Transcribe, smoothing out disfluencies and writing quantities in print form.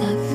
I've